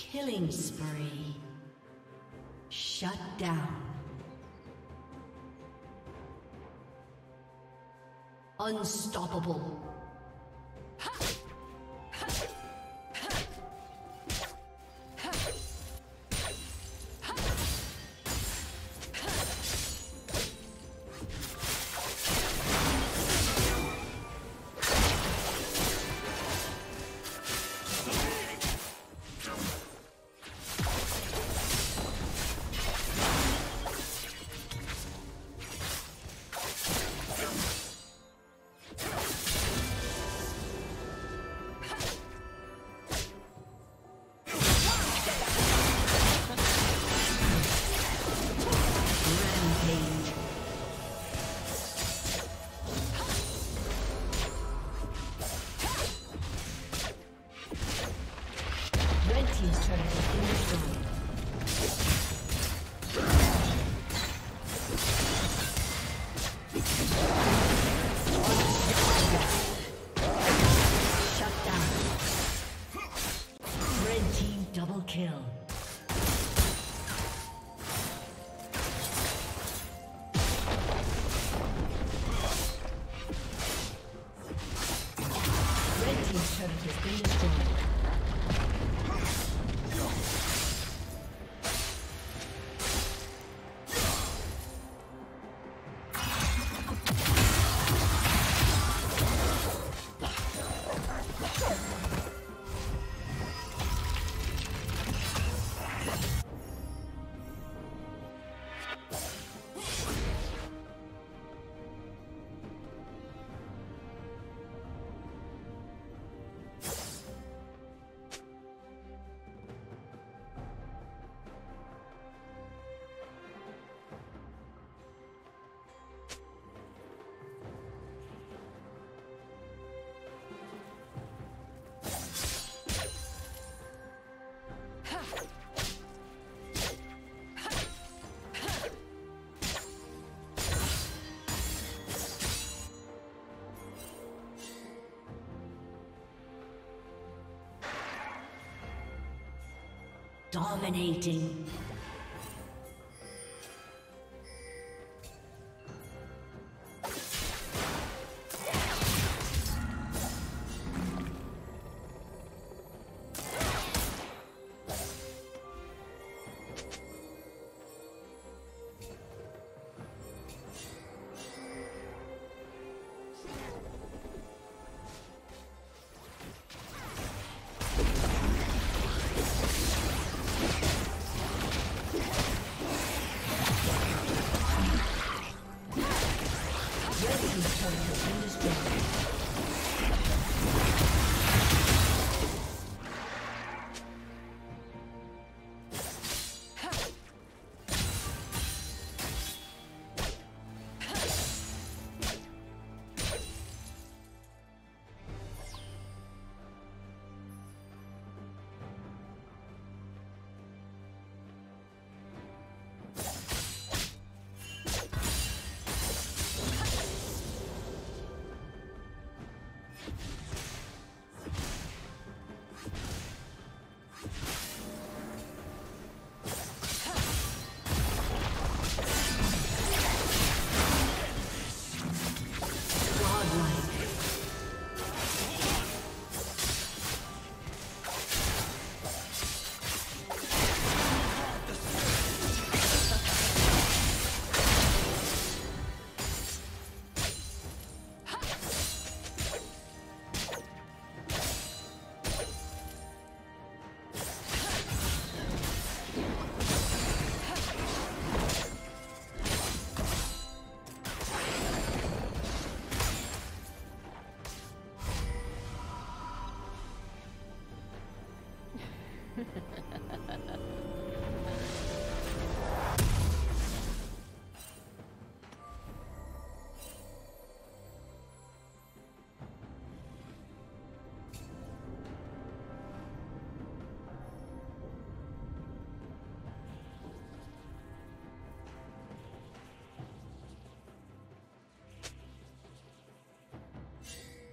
Killing spree. Shut down. Unstoppable. Dominating.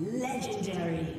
Legendary.